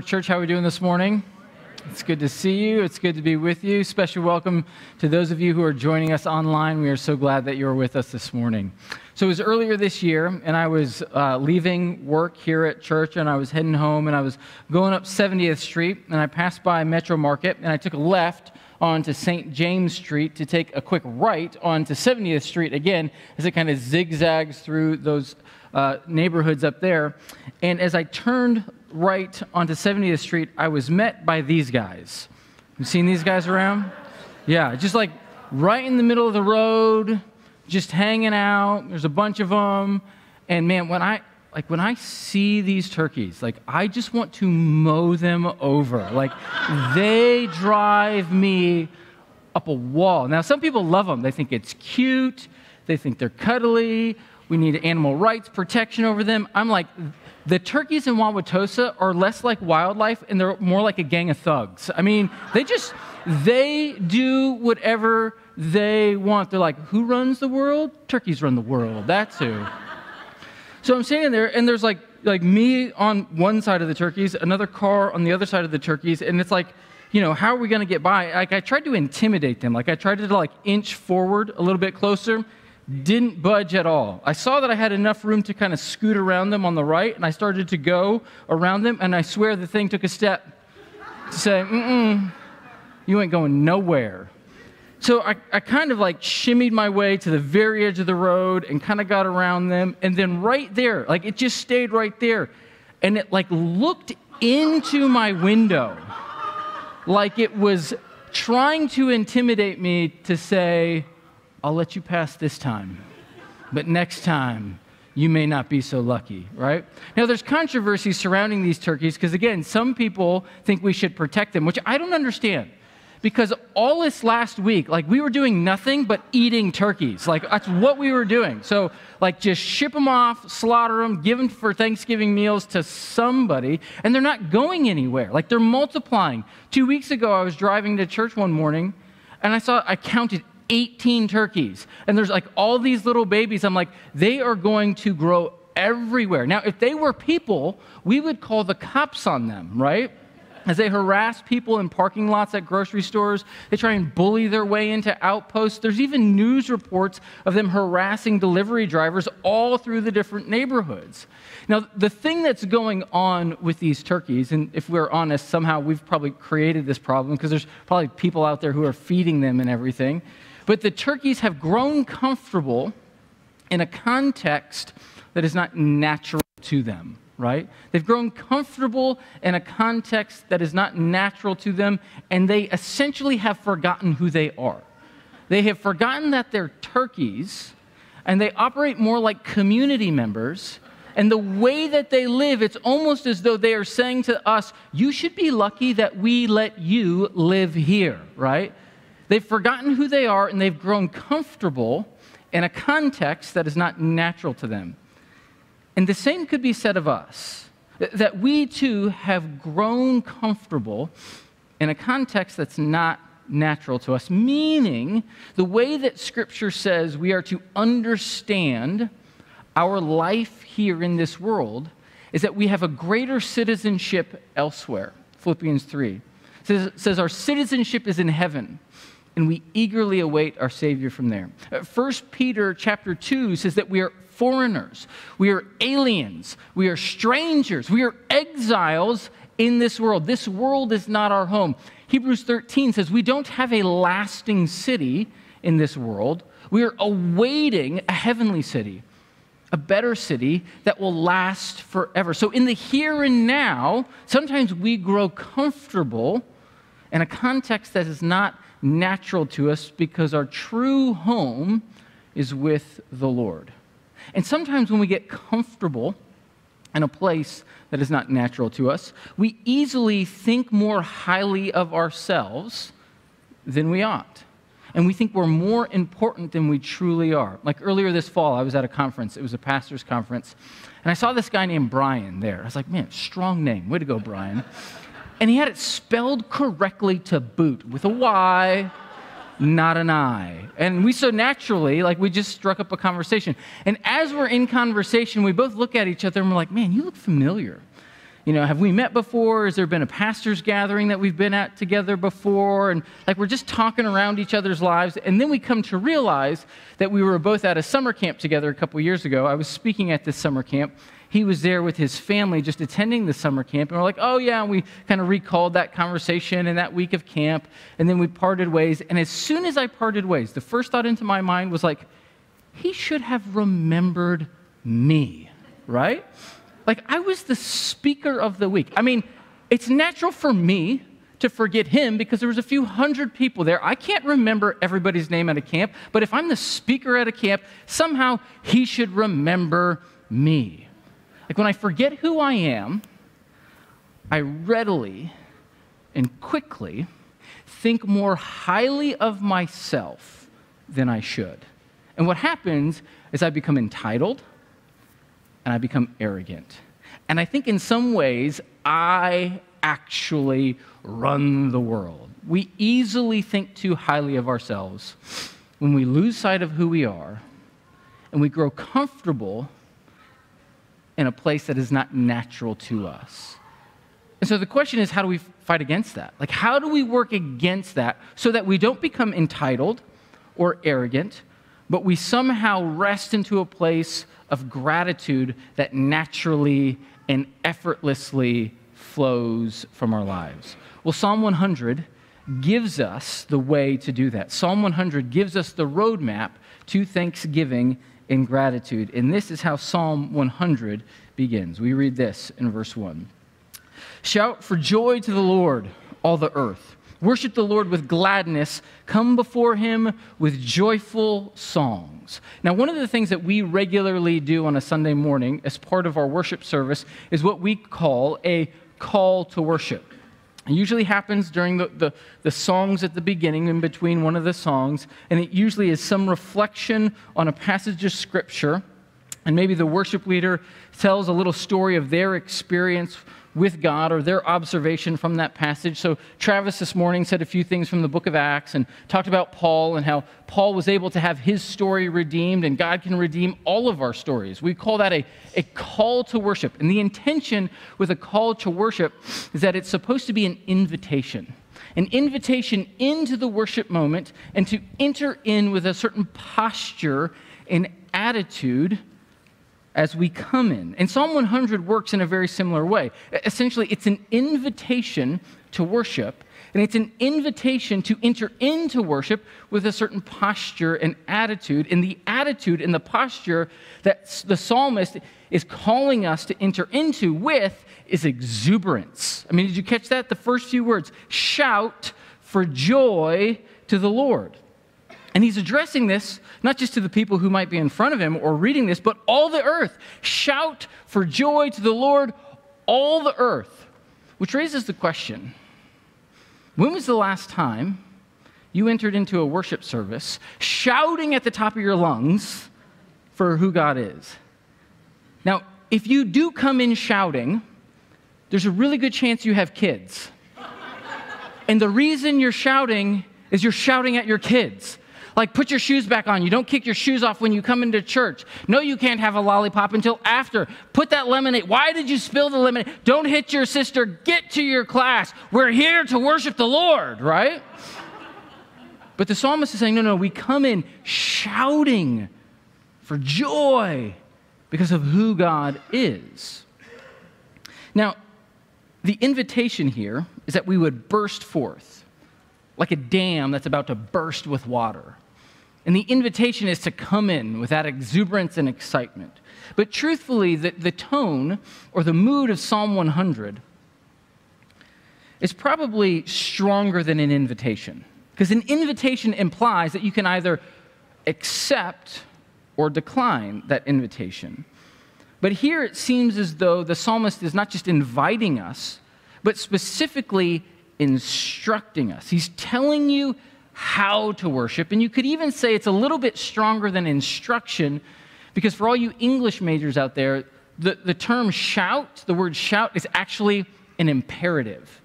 Church, how are we doing this morning? It's good to see you. It's good to be with you. Special welcome to those of you who are joining us online. We are so glad that you're with us this morning. So it was earlier this year, and I was leaving work here at church, and I was heading home, and I was going up 70th Street, and I passed by Metro Market, and I took a left onto St. James Street to take a quick right onto 70th Street again as it kind of zigzags through those neighborhoods up there. And as I turned right onto 70th Street, I was met by these guys. You've seen these guys around? Yeah, just like right in the middle of the road, just hanging out. There's a bunch of them. And man, when I see these turkeys, like I just want to mow them over. Like they drive me up a wall. Now, some people love them. They think it's cute. They think they're cuddly. We need animal rights protection over them. I'm like, the turkeys in Wawatosa are less like wildlife and they're more like a gang of thugs. I mean, they do whatever they want. They're like, who runs the world? Turkeys run the world, that's who. So I'm standing there and there's like me on one side of the turkeys, another car on the other side of the turkeys, and it's like, you know, how are we gonna get by? Like I tried to intimidate them. Like I tried to like inch forward a little bit closer. Didn't budge at all. I saw that I had enough room to kind of scoot around them on the right, and I started to go around them, and I swear the thing took a step to say, you ain't going nowhere. So I kind of like shimmied my way to the very edge of the road and kind of got around them, and then right there, like it just stayed right there, and it like looked into my window like it was trying to intimidate me to say, I'll let you pass this time, but next time you may not be so lucky, right? Now, there's controversy surrounding these turkeys because, again, some people think we should protect them, which I don't understand because all this last week, like, we were doing nothing but eating turkeys. Like, that's what we were doing. So, like, just ship them off, slaughter them, give them for Thanksgiving meals to somebody, and they're not going anywhere. Like, they're multiplying. 2 weeks ago, I was driving to church one morning, and I counted 18 turkeys, and there's like all these little babies. I'm like, they are going to grow everywhere. Now, if they were people, we would call the cops on them, right? As they harass people in parking lots at grocery stores, they try and bully their way into outposts. There's even news reports of them harassing delivery drivers all through the different neighborhoods. Now, the thing that's going on with these turkeys, and if we're honest, somehow we've probably created this problem because there's probably people out there who are feeding them and everything. But the turkeys have grown comfortable in a context that is not natural to them, right? They've grown comfortable in a context that is not natural to them, and they essentially have forgotten who they are. They have forgotten that they're turkeys, and they operate more like community members. And the way that they live, it's almost as though they are saying to us, you should be lucky that we let you live here, right? They've forgotten who they are, and they've grown comfortable in a context that is not natural to them. And the same could be said of us, that we too have grown comfortable in a context that's not natural to us, meaning the way that Scripture says we are to understand our life here in this world is that we have a greater citizenship elsewhere. Philippians 3 says our citizenship is in heaven, and we eagerly await our Savior from there. 1 Peter chapter 2 says that we are foreigners, we are aliens, we are strangers, we are exiles in this world. This world is not our home. Hebrews 13 says we don't have a lasting city in this world. We are awaiting a heavenly city, a better city that will last forever. So in the here and now, sometimes we grow comfortable in a context that is not natural to us because our true home is with the Lord. And sometimes when we get comfortable in a place that is not natural to us, we easily think more highly of ourselves than we ought. And we think we're more important than we truly are. Like earlier this fall, I was at a conference. It was a pastor's conference. And I saw this guy named Brian there. I was like, man, strong name. Way to go, Brian. And he had it spelled correctly to boot, with a Y, not an I. And we so naturally, like we just struck up a conversation. And as we're in conversation, we both look at each other and we're like, man, you look familiar. you know, have we met before? Has there been a pastor's gathering that we've been at together before? And like we're just talking around each other's lives. And then we come to realize that we were both at a summer camp together a couple years ago. I was speaking at this summer camp. He was there with his family just attending the summer camp. And we're like, oh yeah, and we kind of recalled that conversation and that week of camp. And then we parted ways. And as soon as I parted ways, the first thought into my mind was like, he should have remembered me, right? Like, I was the speaker of the week. I mean, it's natural for me to forget him because there was a few hundred people there. I can't remember everybody's name at a camp, but if I'm the speaker at a camp, somehow he should remember me. Like, when I forget who I am, I readily and quickly think more highly of myself than I should. And what happens is I become entitled, and I become arrogant. And I think in some ways, I actually run the world. We easily think too highly of ourselves when we lose sight of who we are, and we grow comfortable in a place that is not natural to us. And so the question is, how do we fight against that? Like, how do we work against that so that we don't become entitled or arrogant, but we somehow rest into a place of gratitude that naturally and effortlessly flows from our lives? Well, Psalm 100 gives us the way to do that. Psalm 100 gives us the roadmap to thanksgiving and gratitude. And this is how Psalm 100 begins. We read this in verse 1. Shout for joy to the Lord, all the earth. Worship the Lord with gladness. Come before him with joyful songs. Now, one of the things that we regularly do on a Sunday morning as part of our worship service is what we call a call to worship. It usually happens during the songs at the beginning, in between one of the songs, and it usually is some reflection on a passage of Scripture, and maybe the worship leader tells a little story of their experience with God or their observation from that passage. So Travis this morning said a few things from the book of Acts and talked about Paul and how Paul was able to have his story redeemed, and God can redeem all of our stories. We call that a call to worship. And the intention with a call to worship is that it's supposed to be an invitation into the worship moment and to enter in with a certain posture and attitude as we come in. And Psalm 100 works in a very similar way. Essentially, it's an invitation to worship, and it's an invitation to enter into worship with a certain posture and attitude, and the attitude and the posture that the psalmist is calling us to enter into with is exuberance. I mean, did you catch that? The first few words, shout for joy to the Lord. And he's addressing this not just to the people who might be in front of him or reading this, but all the earth. Shout for joy to the Lord, all the earth. Which raises the question, when was the last time you entered into a worship service shouting at the top of your lungs for who God is? Now, if you do come in shouting, there's a really good chance you have kids. And the reason you're shouting is you're shouting at your kids. Like, put your shoes back on. You don't kick your shoes off when you come into church. No, you can't have a lollipop until after. Put that lemonade. Why did you spill the lemonade? Don't hit your sister. Get to your class. We're here to worship the Lord, right? But the psalmist is saying, no, we come in shouting for joy because of who God is. Now, the invitation here is that we would burst forth like a dam that's about to burst with water. And the invitation is to come in with that exuberance and excitement. But truthfully, the tone or the mood of Psalm 100 is probably stronger than an invitation. Because an invitation implies that you can either accept or decline that invitation. But here it seems as though the psalmist is not just inviting us, but specifically instructing us. He's telling you how to worship, and you could even say it's a little bit stronger than instruction, because for all you English majors out there, the term shout, the word shout, is actually an imperative.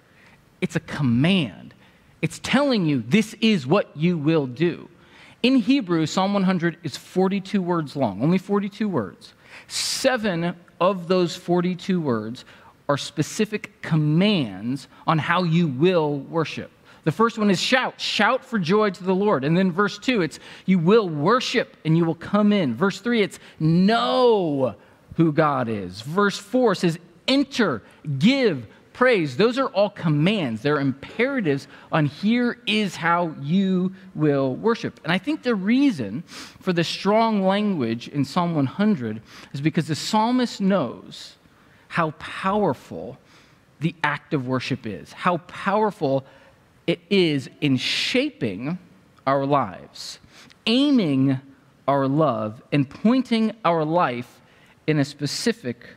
It's a command. It's telling you this is what you will do. In Hebrew, Psalm 100 is 42 words long, only 42 words. 7 of those 42 words are specific commands on how you will worship. The first one is shout. Shout for joy to the Lord. And then verse 2, it's you will worship and you will come in. Verse 3, it's know who God is. Verse 4 says enter, give, praise. Those are all commands. They're imperatives on here is how you will worship. And I think the reason for the strong language in Psalm 100 is because the psalmist knows how powerful the act of worship is, how powerful it is in shaping our lives, aiming our love, and pointing our life in a specific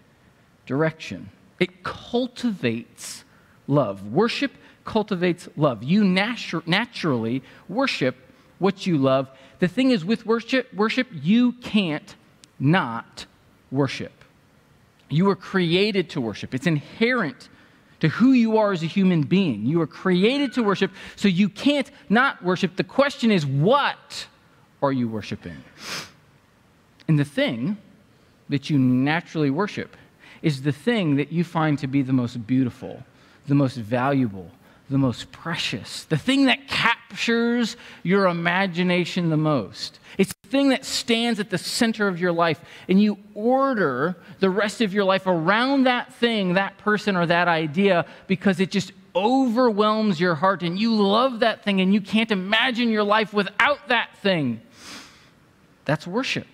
direction. It cultivates love. Worship cultivates love. You naturally worship what you love. The thing is, with worship, you can't not worship. You were created to worship. It's inherent to who you are as a human being. You are created to worship, so you can't not worship. The question is, what are you worshiping? And the thing that you naturally worship is the thing that you find to be the most beautiful, the most valuable, the most precious, the thing that captures your imagination the most. It's the thing that stands at the center of your life, and you order the rest of your life around that thing, that person, or that idea, because it just overwhelms your heart, and you love that thing, and you can't imagine your life without that thing. That's worship,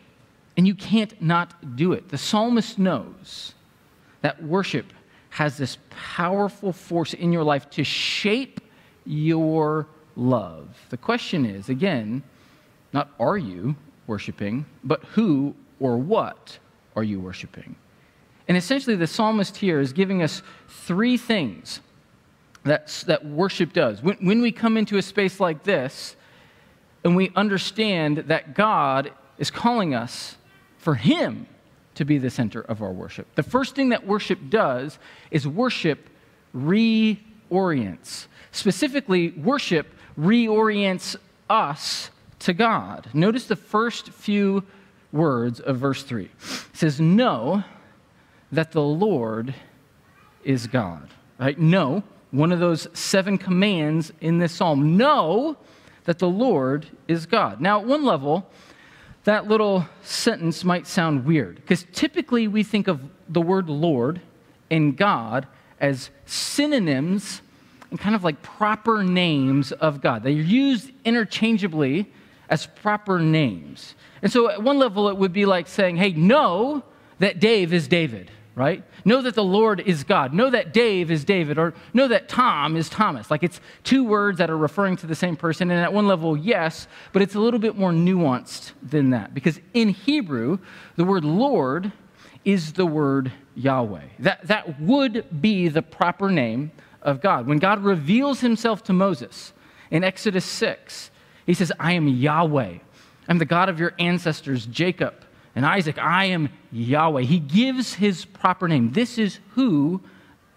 and you can't not do it. The psalmist knows that worship has this powerful force in your life to shape your love. The question is, again, not are you worshiping, but who or what are you worshiping? And essentially, the psalmist here is giving us three things that worship does. When we come into a space like this, and we understand that God is calling us for Him to be the center of our worship. The first thing that worship does is worship reorients. Specifically, worship reorients us to God. Notice the first few words of verse 3. It says, know that the Lord is God. Right? Know, one of those 7 commands in this psalm. Know that the Lord is God. Now, at one level, that little sentence might sound weird, because typically we think of the word Lord and God as synonyms and kind of like proper names of God. They're used interchangeably as proper names. And so at one level it would be like saying, hey, know that Dave is David, right? Know that the Lord is God. Know that Dave is David, or know that Tom is Thomas. Like, it's two words that are referring to the same person, and at one level, yes, but it's a little bit more nuanced than that, because in Hebrew, the word Lord is the word Yahweh. That would be the proper name of God. When God reveals himself to Moses in Exodus 6, he says, I am Yahweh. I'm the God of your ancestors, Jacob and Isaac. I am Yahweh. He gives his proper name. This is who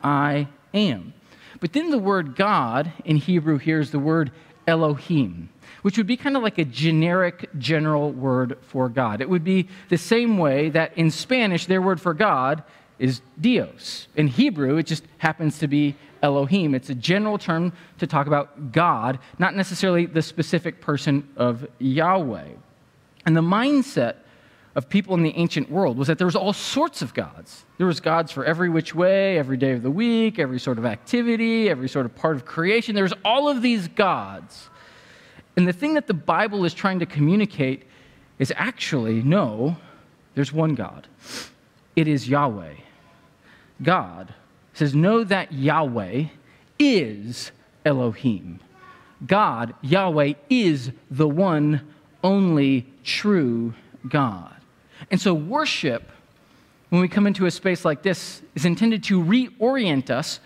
I am. But then the word God in Hebrew here is the word Elohim, which would be kind of like a generic, general word for God. It would be the same way that in Spanish, their word for God is Dios. In Hebrew, it just happens to be Elohim. It's a general term to talk about God, not necessarily the specific person of Yahweh. And the mindset of people in the ancient world was that there was all sorts of gods. There was gods for every which way, every day of the week, every sort of activity, every sort of part of creation. There was all of these gods. And the thing that the Bible is trying to communicate is actually, no, there's one God. It is Yahweh. God says, know that Yahweh is Elohim. God, Yahweh, is the one only true God. And so worship, when we come into a space like this, is intended to reorient us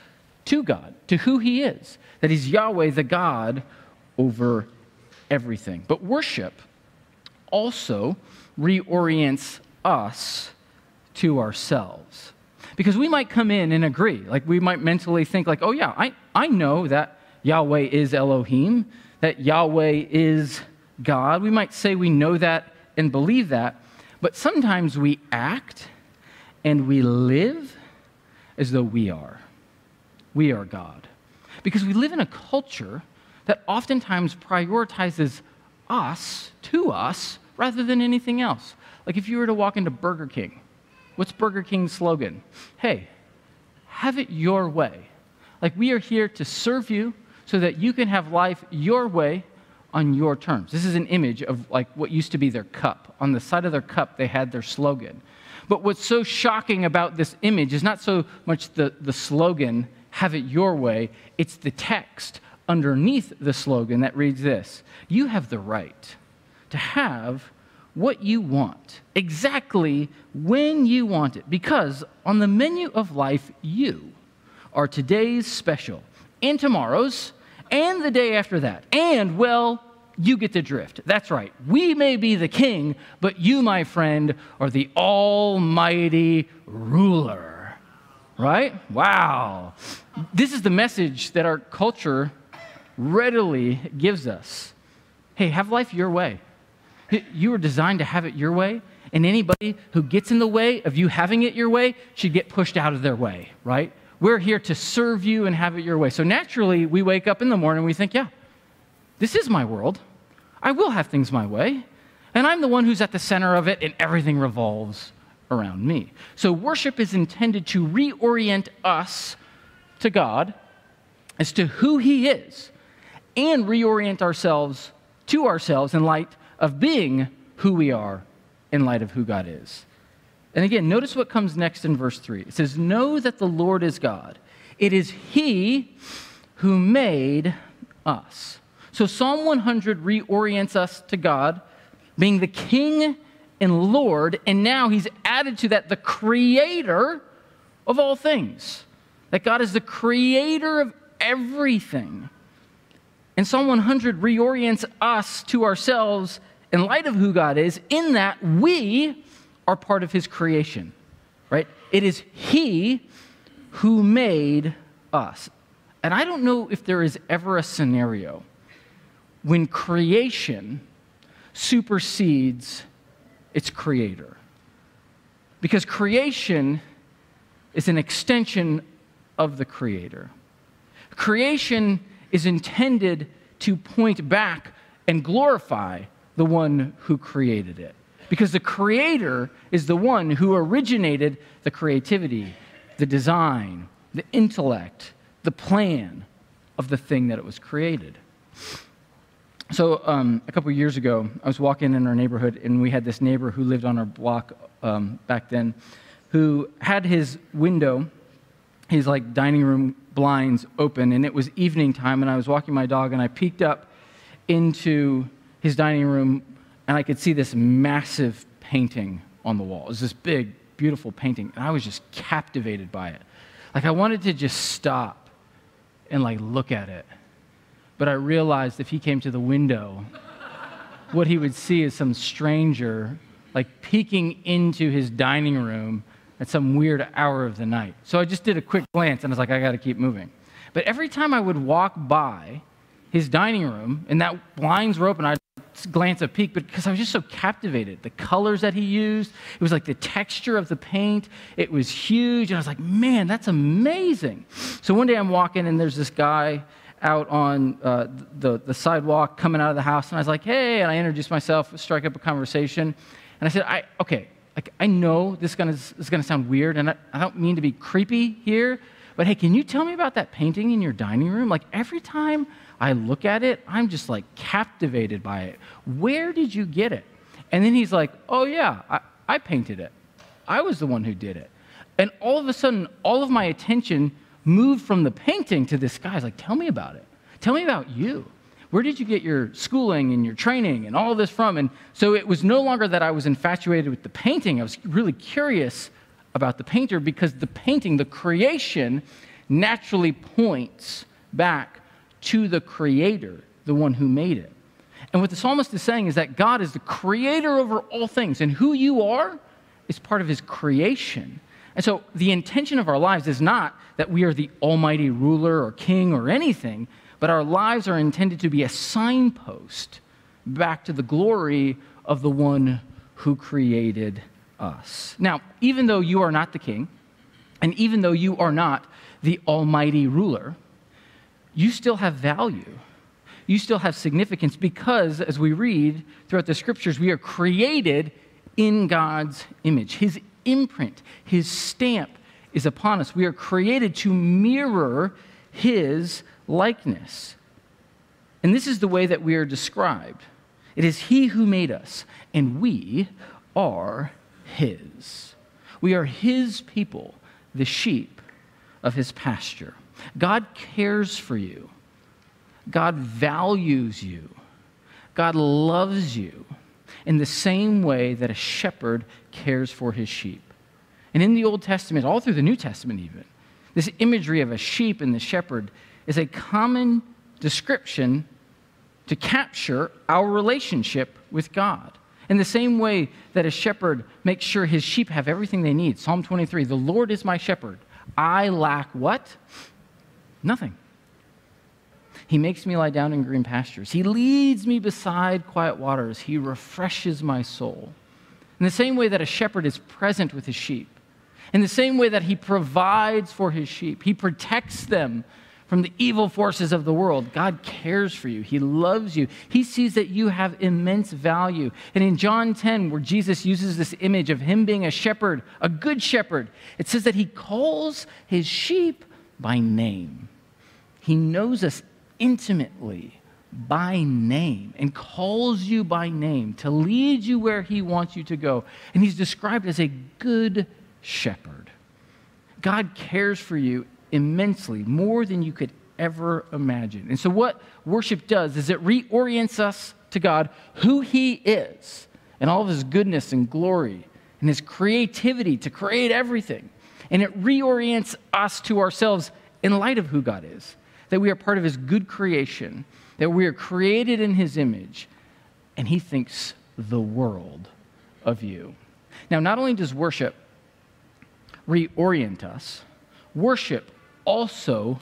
to God, to who He is, that He's Yahweh, the God over everything. But worship also reorients us to ourselves. Because we might come in and agree, like we might mentally think like, oh yeah, I know that Yahweh is Elohim, that Yahweh is God. We might say we know that and believe that, but sometimes we act and we live as though we are. We are God. Because we live in a culture that oftentimes prioritizes us to us rather than anything else. Like if you were to walk into Burger King, what's Burger King's slogan? Hey, have it your way. Like we are here to serve you so that you can have life your way on your terms. This is an image of like what used to be their cup. On the side of their cup, they had their slogan. But what's so shocking about this image is not so much the slogan, have it your way, it's the text underneath the slogan that reads this: you have the right to have what you want, exactly when you want it, because on the menu of life, you are today's special, and tomorrow's, and the day after that, and, well, you get the drift. That's right. We may be the king, but you, my friend, are the almighty ruler, right? Wow. This is the message that our culture readily gives us. Hey, have life your way. You were designed to have it your way, and anybody who gets in the way of you having it your way should get pushed out of their way, right? We're here to serve you and have it your way. So naturally, we wake up in the morning and we think, yeah, this is my world. I will have things my way, and I'm the one who's at the center of it, and everything revolves around me. So worship is intended to reorient us to God as to who He is and reorient ourselves to ourselves in light of being who we are in light of who God is. And again, notice what comes next in verse 3. It says, know that the Lord is God. It is He who made us. So Psalm 100 reorients us to God, being the King and Lord, and now He's added to that the Creator of all things. That God is the Creator of everything. And Psalm 100 reorients us to ourselves in light of who God is, in that we are part of His creation, right? It is He who made us. And I don't know if there is ever a scenario when creation supersedes its creator. Because creation is an extension of the creator. Creation is intended to point back and glorify the one who created it. Because the creator is the one who originated the creativity, the design, the intellect, the plan of the thing that it was created. So a couple years ago, I was walking in our neighborhood, and we had this neighbor who lived on our block back then, who had his window, his like dining room blinds open, and it was evening time, and I was walking my dog, and I peeked up into his dining room, and I could see this massive painting on the wall. It was this big, beautiful painting, and I was just captivated by it. Like, I wanted to just stop and, like, look at it. But I realized if he came to the window, what he would see is some stranger, like, peeking into his dining room at some weird hour of the night. So I just did a quick glance, and I was like, I got to keep moving. But every time I would walk by his dining room, and that blinds were open, I'd glance of peek, but because I was just so captivated. The colors that he used, it was like the texture of the paint, it was huge, and I was like, man, that's amazing. So one day I'm walking, and there's this guy out on the sidewalk coming out of the house, and I was like, hey, and I introduced myself, strike up a conversation, and I said, okay, like, I know this is going to sound weird, and I don't mean to be creepy here, but hey, can you tell me about that painting in your dining room? Like, every time I look at it, I'm just like captivated by it. Where did you get it? And then he's like, oh yeah, I painted it. I was the one who did it. And all of a sudden, all of my attention moved from the painting to this guy. He's like, tell me about it. Tell me about you. Where did you get your schooling and your training and all this from? And so it was no longer that I was infatuated with the painting. I was really curious about the painter, because the painting, the creation, naturally points back to the creator, the one who made it. And what the psalmist is saying is that God is the creator over all things, and who you are is part of His creation. And so the intention of our lives is not that we are the almighty ruler or king or anything, but our lives are intended to be a signpost back to the glory of the one who created us. Now, even though you are not the king, And even though you are not the almighty ruler, you still have value. You still have significance because, as we read throughout the scriptures, we are created in God's image. His imprint, his stamp is upon us. We are created to mirror his likeness. And this is the way that we are described. It is he who made us, and we are his. We are his people, the sheep of his pasture. God cares for you. God values you. God loves you in the same way that a shepherd cares for his sheep. And in the Old Testament, all through the New Testament even, this imagery of a sheep and the shepherd is a common description to capture our relationship with God. In the same way that a shepherd makes sure his sheep have everything they need. Psalm 23, the Lord is my shepherd. I lack what? Nothing. He makes me lie down in green pastures. He leads me beside quiet waters. He refreshes my soul. In the same way that a shepherd is present with his sheep, in the same way that he provides for his sheep, he protects them from the evil forces of the world. God cares for you. He loves you. He sees that you have immense value. And in John 10, where Jesus uses this image of him being a shepherd, a good shepherd, it says that he calls his sheep by name. He knows us intimately by name and calls you by name to lead you where he wants you to go. And he's described as a good shepherd. God cares for you immensely, more than you could ever imagine. And so what worship does is it reorients us to God, who he is, and all of his goodness and glory and his creativity to create everything. And it reorients us to ourselves in light of who God is, that we are part of his good creation, that we are created in his image, and he thinks the world of you. Now, not only does worship reorient us, worship also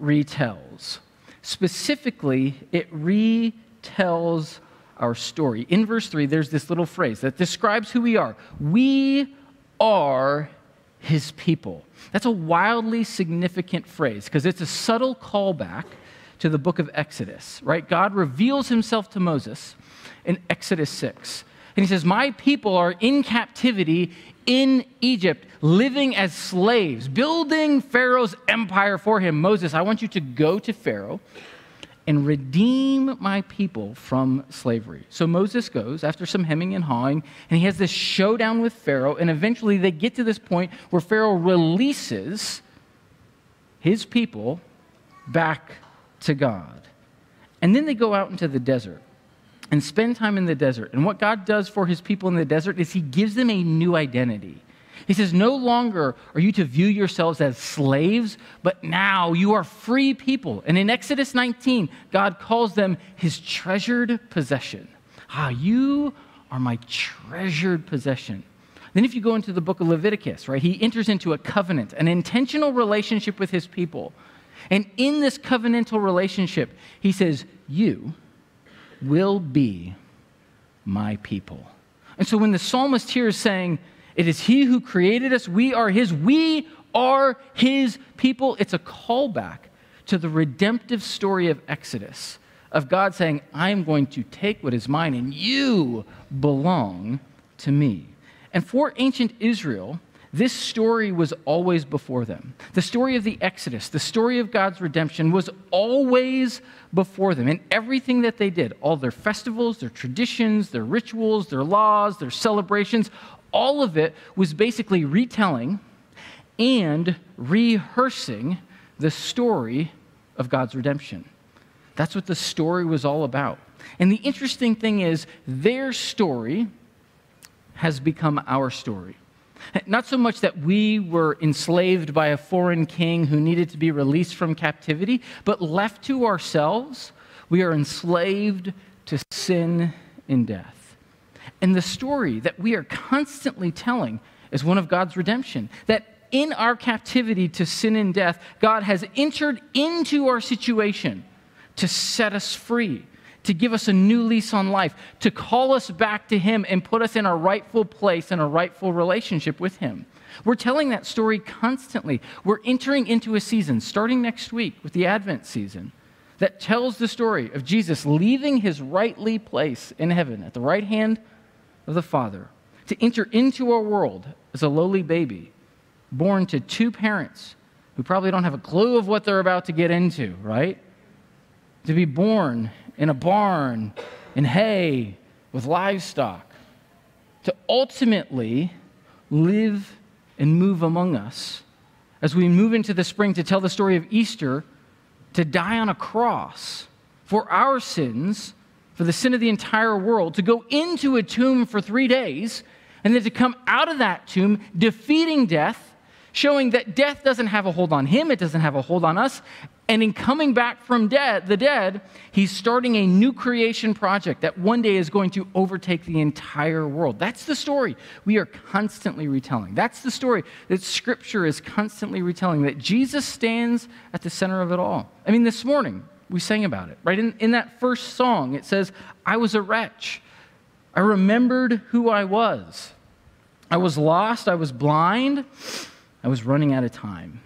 retells. Specifically, it retells our story. In verse 3, there's this little phrase that describes who we are. We are his people. That's a wildly significant phrase because it's a subtle callback to the book of Exodus, right? God reveals himself to Moses in Exodus 6. And he says, my people are in captivity in Egypt, living as slaves, building Pharaoh's empire for him. Moses, I want you to go to Pharaoh and redeem my people from slavery. So Moses goes after some hemming and hawing, and he has this showdown with Pharaoh, and eventually they get to this point where Pharaoh releases his people back to God. And then they go out into the desert and spend time in the desert. And what God does for his people in the desert is he gives them a new identity. He says, no longer are you to view yourselves as slaves, but now you are free people. And in Exodus 19, God calls them his treasured possession. Ah, you are my treasured possession. Then if you go into the book of Leviticus, right, he enters into a covenant, an intentional relationship with his people. And in this covenantal relationship, he says, you will be my people. And so when the psalmist here is saying, it is he who created us, we are his people, it's a callback to the redemptive story of Exodus, of God saying, I am going to take what is mine and you belong to me. And for ancient Israel, this story was always before them. The story of the Exodus, the story of God's redemption was always before them in everything that they did, all their festivals, their traditions, their rituals, their laws, their celebrations, all of it was basically retelling and rehearsing the story of God's redemption. That's what the story was all about. And the interesting thing is their story has become our story. Not so much that we were enslaved by a foreign king who needed to be released from captivity, but left to ourselves, we are enslaved to sin and death. And the story that we are constantly telling is one of God's redemption, that in our captivity to sin and death, God has entered into our situation to set us free, to give us a new lease on life, to call us back to Him and put us in our rightful place and a rightful relationship with Him. We're telling that story constantly. We're entering into a season, starting next week with the Advent season, that tells the story of Jesus leaving His rightly place in heaven at the right hand of the Father to enter into our world as a lowly baby, born to two parents who probably don't have a clue of what they're about to get into, right? To be born in a barn, in hay, with livestock, to ultimately live and move among us as we move into the spring to tell the story of Easter, to die on a cross for our sins, for the sin of the entire world, to go into a tomb for 3 days, and then to come out of that tomb defeating death, showing that death doesn't have a hold on Him, it doesn't have a hold on us, and in coming back from the dead, He's starting a new creation project that one day is going to overtake the entire world. That's the story we are constantly retelling. That's the story that Scripture is constantly retelling, that Jesus stands at the center of it all. I mean, this morning, we sang about it, right? In that first song, it says, I was a wretch. I remembered who I was. I was lost. I was blind. I was running out of time.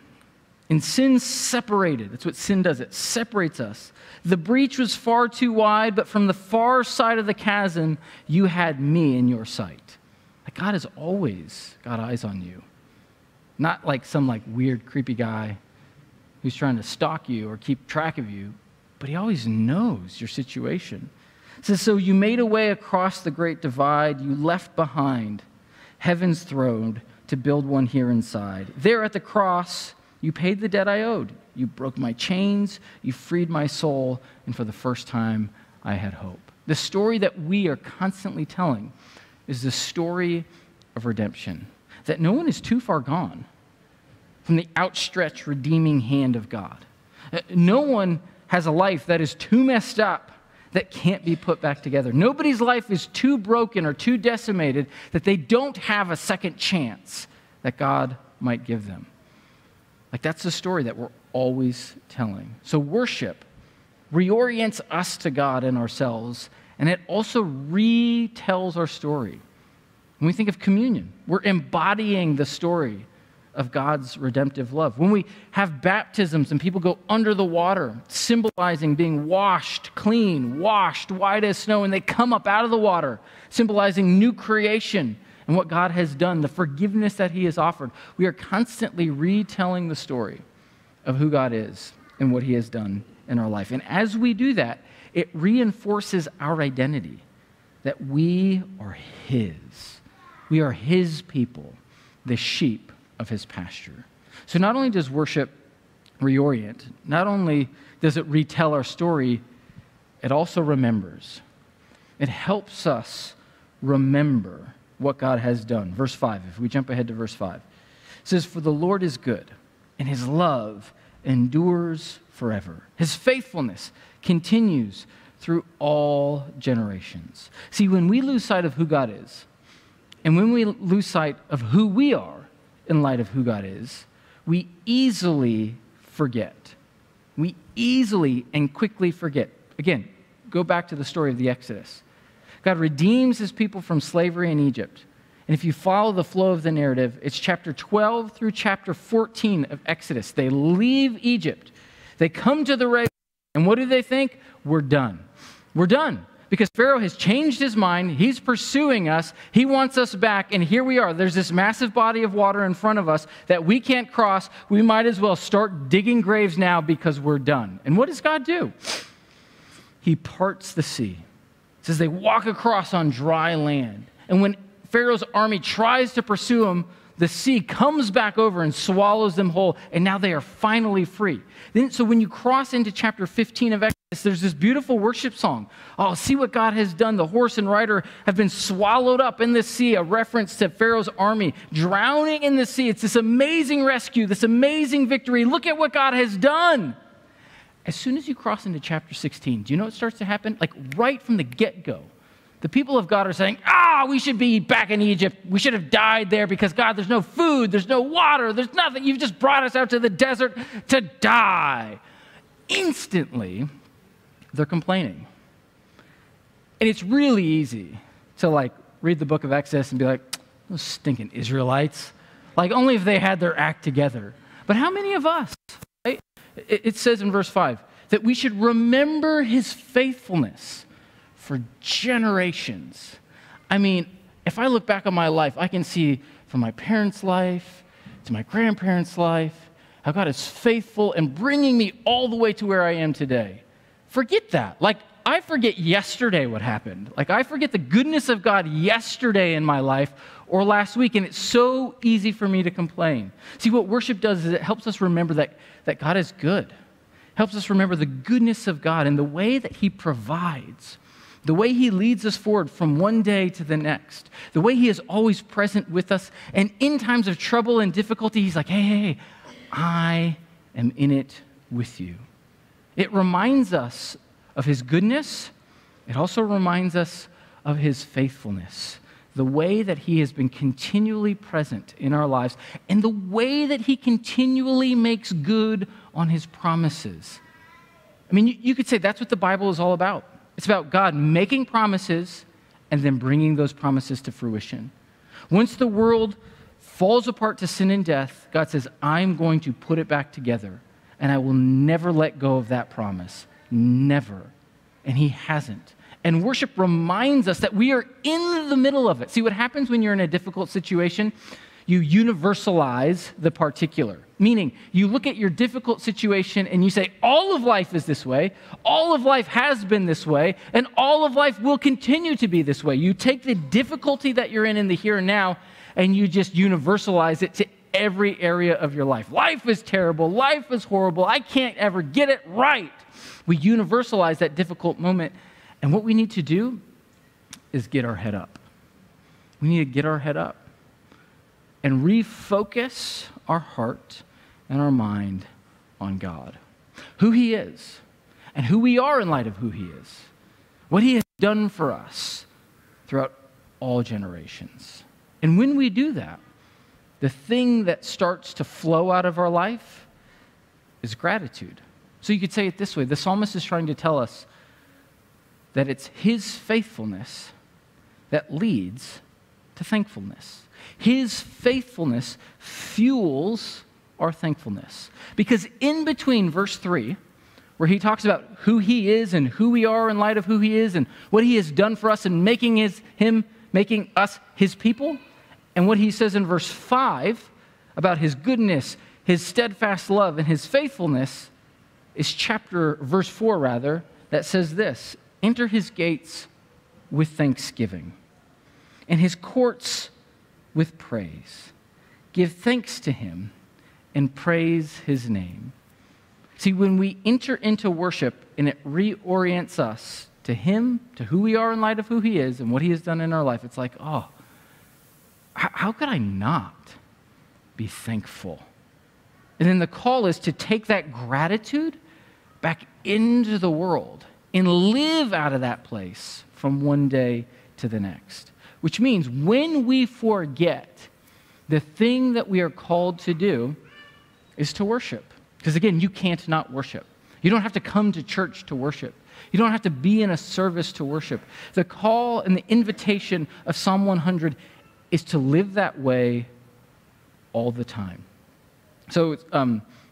And sin separated. That's what sin does. It separates us. The breach was far too wide, but from the far side of the chasm, you had me in your sight. Like God has always got eyes on you. Not like some weird, creepy guy who's trying to stalk you or keep track of you, but He always knows your situation. It says, so you made a way across the great divide. You left behind heaven's throne to build one here inside. There at the cross, you paid the debt I owed. You broke my chains. You freed my soul. And for the first time, I had hope. The story that we are constantly telling is the story of redemption, that no one is too far gone from the outstretched, redeeming hand of God. No one has a life that is too messed up that can't be put back together. Nobody's life is too broken or too decimated that they don't have a second chance that God might give them. Like, that's the story that we're always telling. So worship reorients us to God and ourselves, and it also retells our story. When we think of communion, we're embodying the story of God's redemptive love. When we have baptisms and people go under the water, symbolizing being washed clean, washed white as snow, and they come up out of the water, symbolizing new creation, and what God has done, the forgiveness that He has offered. We are constantly retelling the story of who God is and what He has done in our life. And as we do that, it reinforces our identity, that we are His. We are His people, the sheep of His pasture. So not only does worship reorient, not only does it retell our story, it also remembers. It helps us remember what God has done. Verse 5, if we jump ahead to verse 5, it says, for the Lord is good, and His love endures forever. His faithfulness continues through all generations. See, when we lose sight of who God is, and when we lose sight of who we are in light of who God is, we easily forget. We easily and quickly forget. Again, go back to the story of the Exodus. God redeems His people from slavery in Egypt. And if you follow the flow of the narrative, it's chapter 12 through chapter 14 of Exodus. They leave Egypt. They come to the Red Sea. And what do they think? We're done. We're done. Because Pharaoh has changed his mind. He's pursuing us. He wants us back. And here we are. There's this massive body of water in front of us that we can't cross. We might as well start digging graves now because we're done. And what does God do? He parts the sea. It says they walk across on dry land. And when Pharaoh's army tries to pursue them, the sea comes back over and swallows them whole. And now they are finally free. Then, so when you cross into chapter 15 of Exodus, there's this beautiful worship song. Oh, see what God has done. The horse and rider have been swallowed up in the sea, a reference to Pharaoh's army drowning in the sea. It's this amazing rescue, this amazing victory. Look at what God has done. As soon as you cross into chapter 16, do you know what starts to happen? Like right from the get-go, the people of God are saying, we should be back in Egypt. We should have died there because, God, there's no food. There's no water. There's nothing. You've just brought us out to the desert to die. Instantly, they're complaining. And it's really easy to like read the book of Exodus and be like, those stinking Israelites. Like only if they had their act together. But how many of us, right? It says in verse 5 that we should remember his faithfulness for generations. I mean, if I look back on my life, I can see from my parents' life to my grandparents' life, how God is faithful and bringing me all the way to where I am today. Forget that. Like, I forget yesterday what happened. Like, I forget the goodness of God yesterday in my life or last week, and it's so easy for me to complain. See, what worship does is it helps us remember that God is good. Helps us remember the goodness of God and the way that he provides, the way he leads us forward from one day to the next, the way he is always present with us, and in times of trouble and difficulty, he's like, hey, I am in it with you. It reminds us of his goodness. It also reminds us of his faithfulness, the way that he has been continually present in our lives, and the way that he continually makes good on his promises. I mean, you could say that's what the Bible is all about. It's about God making promises and then bringing those promises to fruition. Once the world falls apart to sin and death, God says, I'm going to put it back together, and I will never let go of that promise. Never. And he hasn't. And worship reminds us that we are in the middle of it. See, what happens when you're in a difficult situation? You universalize the particular. Meaning, you look at your difficult situation and you say, all of life is this way, all of life has been this way, and all of life will continue to be this way. You take the difficulty that you're in the here and now, and you just universalize it to every area of your life. Life is terrible, life is horrible, I can't ever get it right. We universalize that difficult moment, and what we need to do is get our head up. We need to get our head up and refocus our heart and our mind on God, who he is, and who we are in light of who he is, what he has done for us throughout all generations. And when we do that, the thing that starts to flow out of our life is gratitude. So you could say it this way. The psalmist is trying to tell us that it's his faithfulness that leads to thankfulness. His faithfulness fuels our thankfulness. Because in between verse 3, where he talks about who he is and who we are in light of who he is and what he has done for us and making us his people, and what he says in verse 5 about his goodness, his steadfast love, and his faithfulness is verse 4 that says this: enter his gates with thanksgiving and his courts with praise. Give thanks to him and praise his name. See, when we enter into worship and it reorients us to him, to who we are in light of who he is and what he has done in our life, it's like, oh, how could I not be thankful? And then the call is to take that gratitude back into the world and live out of that place from one day to the next. Which means when we forget, the thing that we are called to do is to worship. Because again, you can't not worship. You don't have to come to church to worship. You don't have to be in a service to worship. The call and the invitation of Psalm 100 is to live that way all the time. So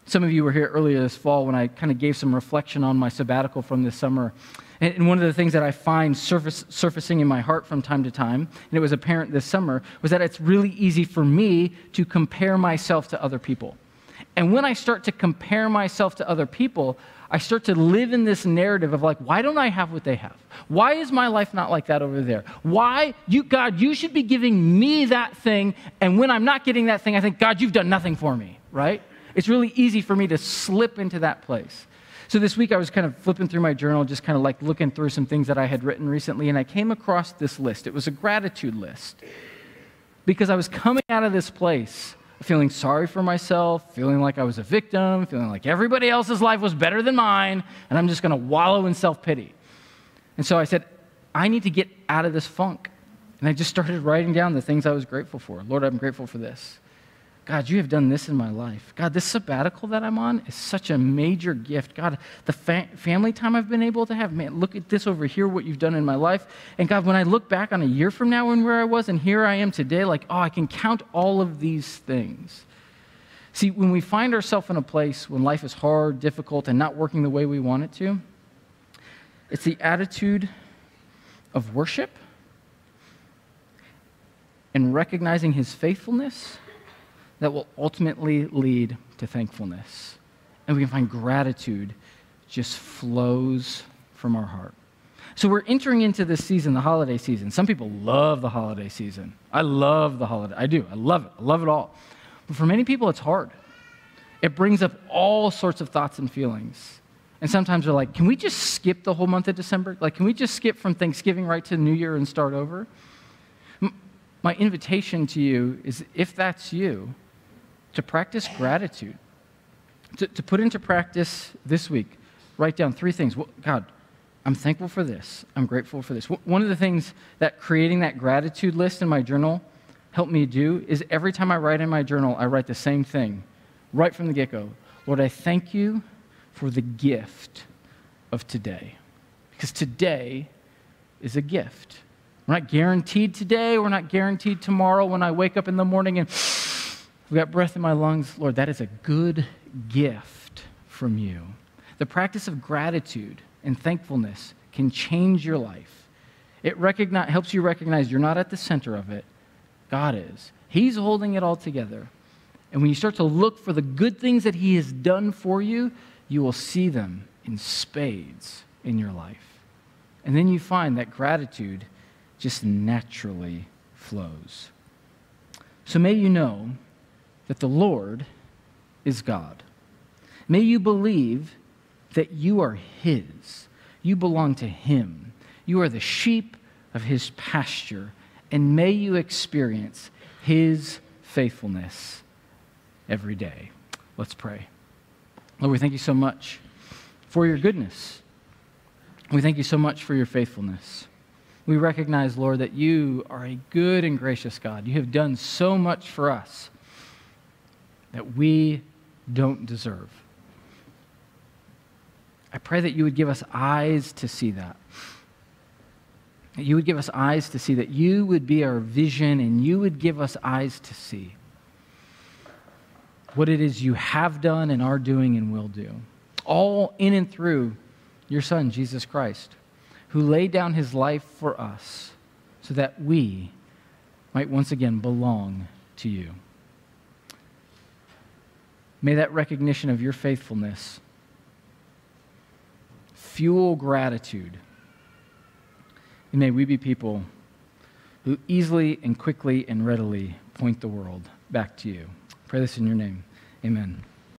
some of you were here earlier this fall when I kind of gave some reflection on my sabbatical from this summer. And one of the things that I find surfacing in my heart from time to time, and it was apparent this summer, was that it's really easy for me to compare myself to other people. And when I start to compare myself to other people, I start to live in this narrative of like, why don't I have what they have? Why is my life not like that over there? Why, God, you should be giving me that thing, and when I'm not getting that thing, I think, God, you've done nothing for me, right? It's really easy for me to slip into that place. So this week I was kind of flipping through my journal, just kind of like looking through some things that I had written recently, and I came across this list. It was a gratitude list because I was coming out of this place feeling sorry for myself, feeling like I was a victim, feeling like everybody else's life was better than mine, and I'm just going to wallow in self-pity. And so I said, I need to get out of this funk. And I just started writing down the things I was grateful for. Lord, I'm grateful for this. God, you have done this in my life. God, this sabbatical that I'm on is such a major gift. God, the family time I've been able to have, man, look at this over here, what you've done in my life. And God, when I look back on a year from now and where I was and here I am today, like, oh, I can count all of these things. See, when we find ourselves in a place when life is hard, difficult, and not working the way we want it to, it's the attitude of worship and recognizing his faithfulness that will ultimately lead to thankfulness. And we can find gratitude just flows from our heart. So we're entering into this season, the holiday season. Some people love the holiday season. I love the holiday. I do. I love it. I love it all. But for many people, it's hard. It brings up all sorts of thoughts and feelings. And sometimes they're like, can we just skip the whole month of December? Like, can we just skip from Thanksgiving right to New Year and start over? My invitation to you is, if that's you, to practice gratitude, to put into practice this week, write down three things. Well, God, I'm thankful for this. I'm grateful for this. One of the things that creating that gratitude list in my journal helped me do is every time I write in my journal, I write the same thing right from the get-go. Lord, I thank you for the gift of today, because today is a gift. We're not guaranteed today. We're not guaranteed tomorrow when I wake up in the morning and I've got breath in my lungs. Lord, that is a good gift from you. The practice of gratitude and thankfulness can change your life. It helps you recognize you're not at the center of it. God is. He's holding it all together. And when you start to look for the good things that he has done for you, you will see them in spades in your life. And then you find that gratitude just naturally flows. So may you know that the Lord is God. May you believe that you are his. You belong to him. You are the sheep of his pasture, and may you experience his faithfulness every day. Let's pray. Lord, we thank you so much for your goodness. We thank you so much for your faithfulness. We recognize, Lord, that you are a good and gracious God. You have done so much for us that we don't deserve. I pray that you would give us eyes to see that. That you would give us eyes to see, that you would be our vision, and you would give us eyes to see what it is you have done and are doing and will do, all in and through your Son, Jesus Christ, who laid down his life for us so that we might once again belong to you. May that recognition of your faithfulness fuel gratitude. And may we be people who easily and quickly and readily point the world back to you. Pray this in your name. Amen.